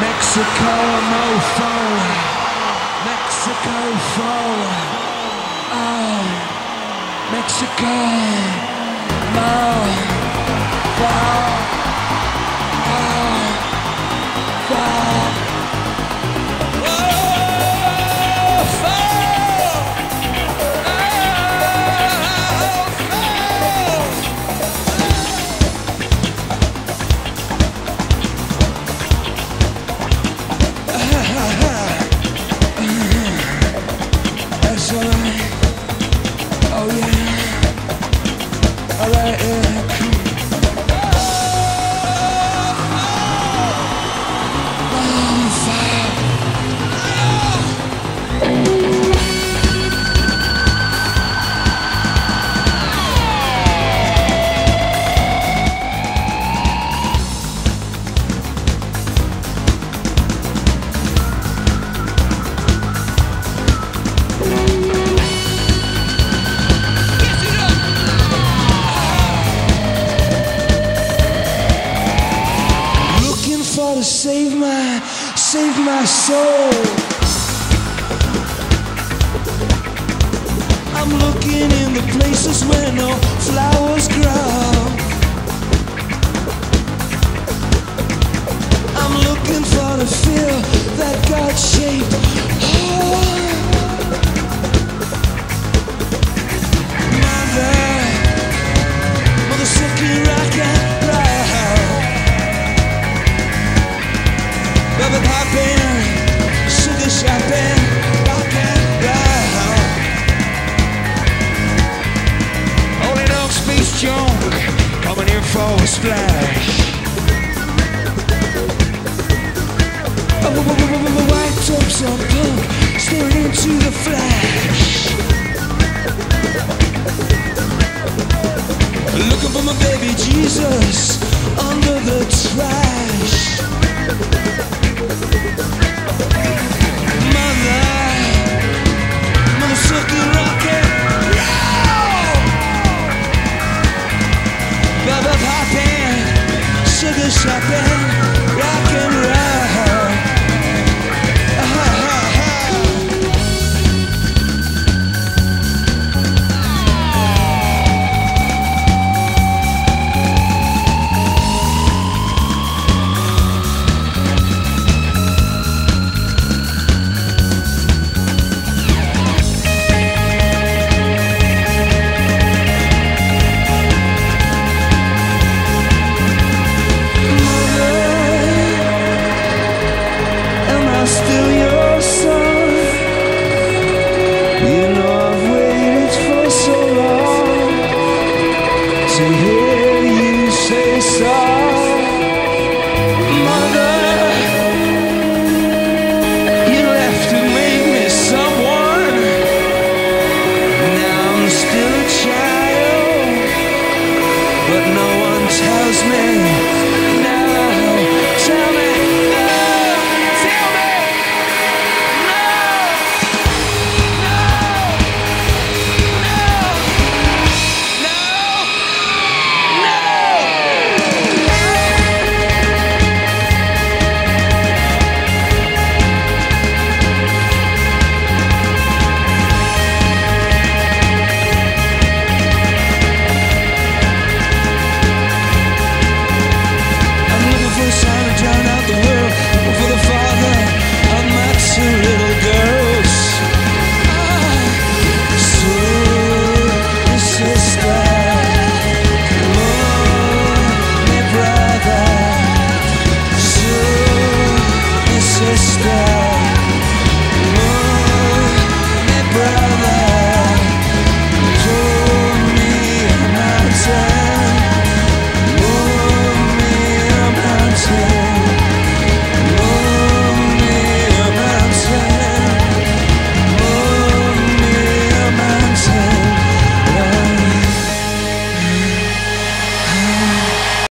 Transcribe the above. Mexico Mofo, Mexico forward, oh, Mexico Mofo. Save my soul. I'm looking in the places where no flowers grow. I'm looking for the feel that God shaped. Oh. Mother, silky rocket. Bubble poppin', sugar shopping, rock and roll. Only dog space junk, coming in for a splash. White tops on punk, staring into the flash. Looking for my baby Jesus under the trash. Mother, silky rocket, bubble poppin', sugar shopping.